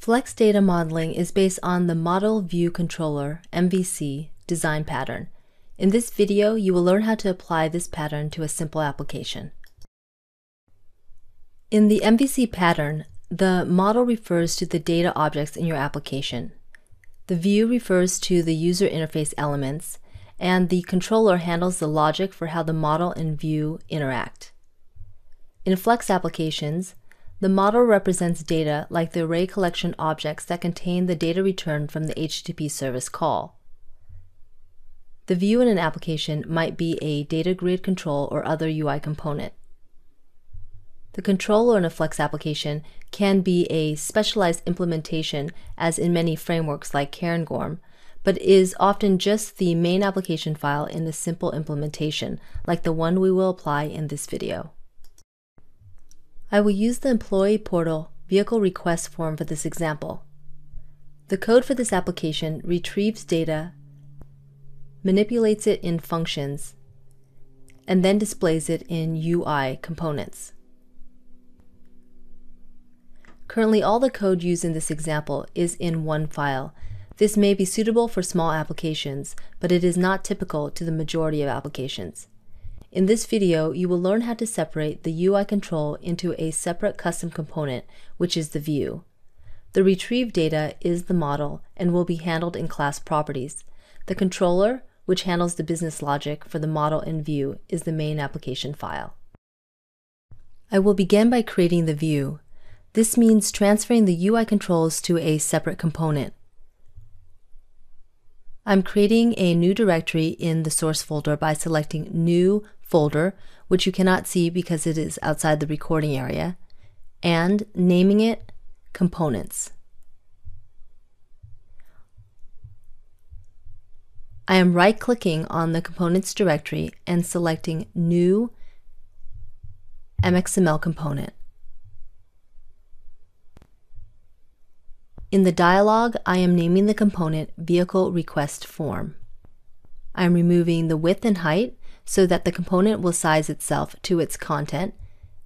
Flex data modeling is based on the Model View Controller (MVC) design pattern. In this video, you will learn how to apply this pattern to a simple application. In the MVC pattern, the model refers to the data objects in your application. The view refers to the user interface elements, and the controller handles the logic for how the model and view interact. In Flex applications, the model represents data like the array collection objects that contain the data returned from the HTTP service call. The view in an application might be a data grid control or other UI component. The controller in a Flex application can be a specialized implementation, as in many frameworks like Cairngorm, but is often just the main application file in a simple implementation, like the one we will apply in this video. I will use the Employee Portal Vehicle Request form for this example. The code for this application retrieves data, manipulates it in functions, and then displays it in UI components. Currently, all the code used in this example is in one file. This may be suitable for small applications, but it is not typical to the majority of applications. In this video, you will learn how to separate the UI control into a separate custom component, which is the view. The retrieved data is the model and will be handled in class properties. The controller, which handles the business logic for the model and view, is the main application file. I will begin by creating the view. This means transferring the UI controls to a separate component. I'm creating a new directory in the source folder by selecting New Folder, which you cannot see because it is outside the recording area, and naming it Components. I am right-clicking on the Components directory and selecting New MXML Component. In the dialog, I am naming the component Vehicle Request Form. I am removing the width and height so that the component will size itself to its content,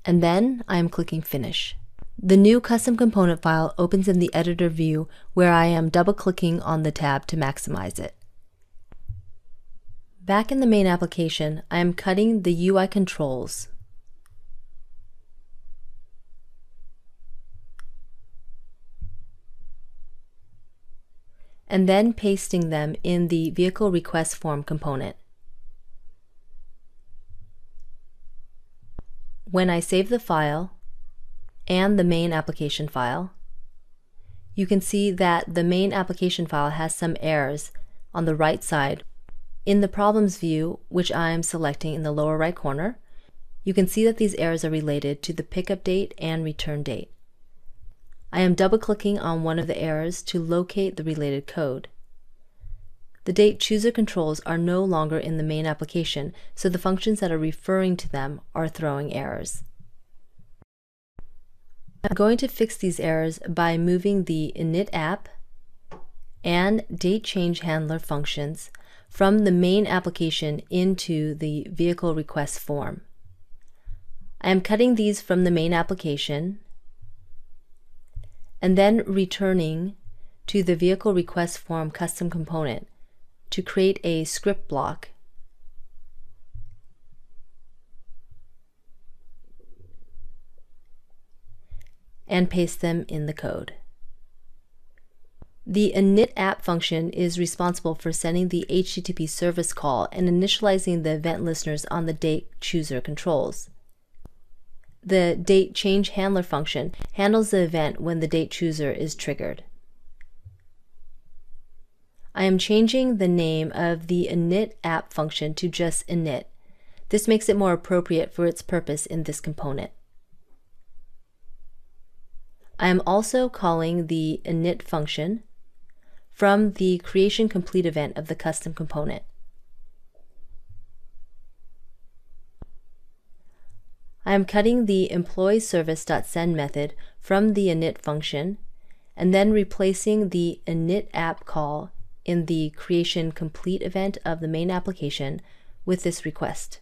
and then I am clicking Finish. The new custom component file opens in the editor view, where I am double-clicking on the tab to maximize it. Back in the main application, I am cutting the UI controls. And then pasting them in the Vehicle Request Form component. When I save the file and the main application file, you can see that the main application file has some errors on the right side. In the Problems view, which I am selecting in the lower right corner, you can see that these errors are related to the pickup date and return date. I am double-clicking on one of the errors to locate the related code. The date chooser controls are no longer in the main application, so the functions that are referring to them are throwing errors. I'm going to fix these errors by moving the initApp and dateChangeHandler functions from the main application into the vehicle request form. I am cutting these from the main application and then returning to the Vehicle Request Form custom component to create a script block and paste them in the code. The initApp function is responsible for sending the HTTP service call and initializing the event listeners on the date chooser controls. The date change handler function handles the event when the date chooser is triggered. I am changing the name of the initApp function to just init. This makes it more appropriate for its purpose in this component. I am also calling the init function from the creation complete event of the custom component. I am cutting the EmployeeService.send method from the init function and then replacing the initApp call in the creation complete event of the main application with this request.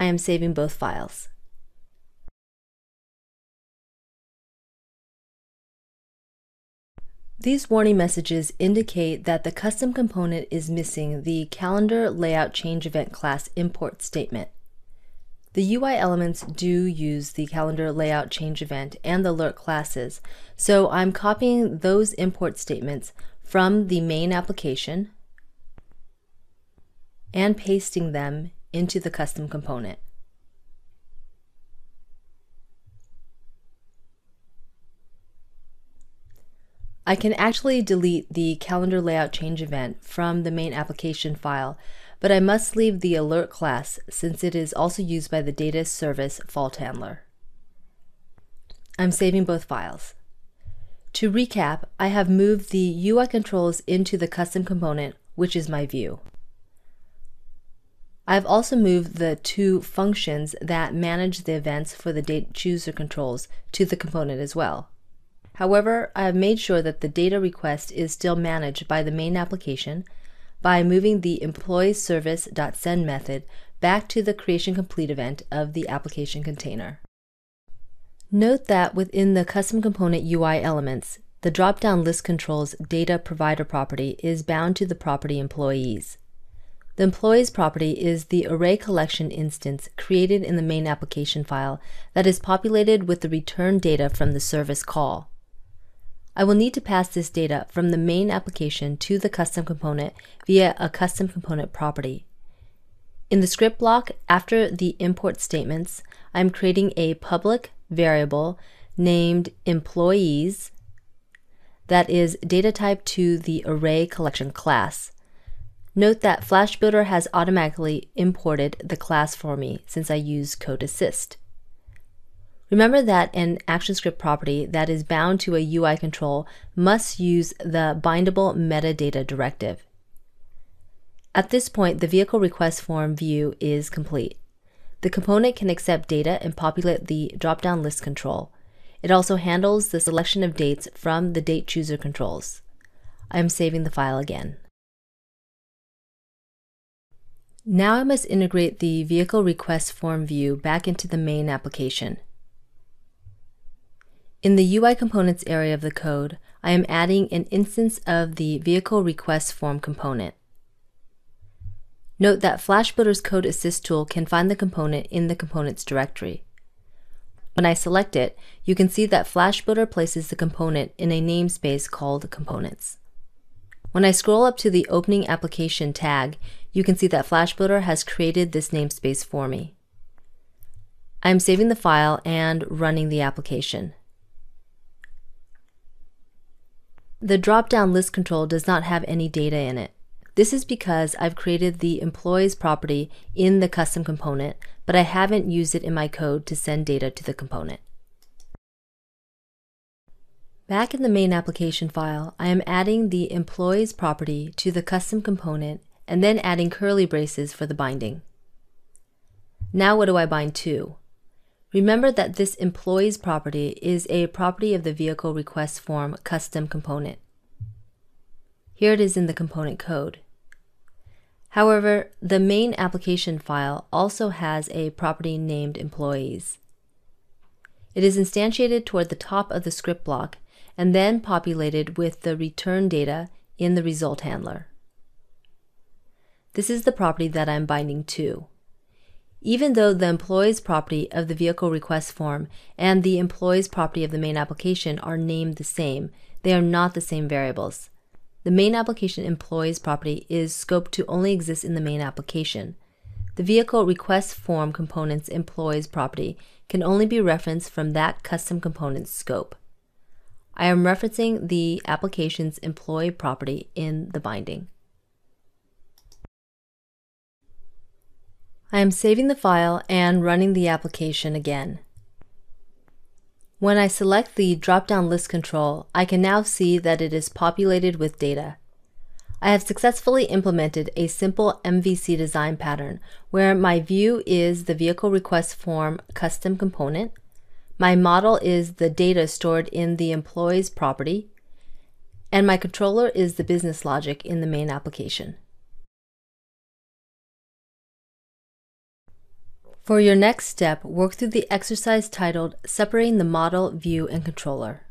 I am saving both files. These warning messages indicate that the custom component is missing the calendar layout change event class import statement. The UI elements do use the calendar layout change event and the alert classes, so I'm copying those import statements from the main application and pasting them into the custom component. I can actually delete the calendar layout change event from the main application file, but I must leave the alert class since it is also used by the data service fault handler. I'm saving both files. To recap, I have moved the UI controls into the custom component, which is my view. I've also moved the two functions that manage the events for the data chooser controls to the component as well. However, I have made sure that the data request is still managed by the main application by moving the EmployeeService.send method back to the creation complete event of the application container. Note that within the custom component UI elements, the drop-down list controls data provider property is bound to the property employees. The employees property is the ArrayCollection instance created in the main application file that is populated with the return data from the service call. I will need to pass this data from the main application to the custom component via a custom component property. In the script block, after the import statements, I am creating a public variable named employees that is data type to the array collection class. Note that Flash Builder has automatically imported the class for me since I use Code Assist. Remember that an ActionScript property that is bound to a UI control must use the Bindable metadata directive. At this point, the vehicle request form view is complete. The component can accept data and populate the drop-down list control. It also handles the selection of dates from the date chooser controls. I am saving the file again. Now I must integrate the vehicle request form view back into the main application. In the UI components area of the code, I am adding an instance of the vehicle request form component. Note that Flash Builder's Code Assist tool can find the component in the components directory. When I select it, you can see that Flash Builder places the component in a namespace called components. When I scroll up to the opening application tag, you can see that Flash Builder has created this namespace for me. I am saving the file and running the application. The drop-down list control does not have any data in it. This is because I've created the employees property in the custom component, but I haven't used it in my code to send data to the component. Back in the main application file, I am adding the employees property to the custom component and then adding curly braces for the binding. Now what do I bind to? Remember that this employees property is a property of the vehicle request form custom component. Here it is in the component code. However, the main application file also has a property named employees. It is instantiated toward the top of the script block and then populated with the return data in the result handler. This is the property that I'm binding to. Even though the employees property of the vehicle request form and the employees property of the main application are named the same, they are not the same variables. The main application employees property is scoped to only exist in the main application. The vehicle request form component's employees property can only be referenced from that custom component's scope. I am referencing the application's employee property in the binding. I am saving the file and running the application again. When I select the drop-down list control, I can now see that it is populated with data. I have successfully implemented a simple MVC design pattern where my view is the vehicle request form custom component, my model is the data stored in the employees property, and my controller is the business logic in the main application. For your next step, work through the exercise titled Separating the Model, View, and Controller.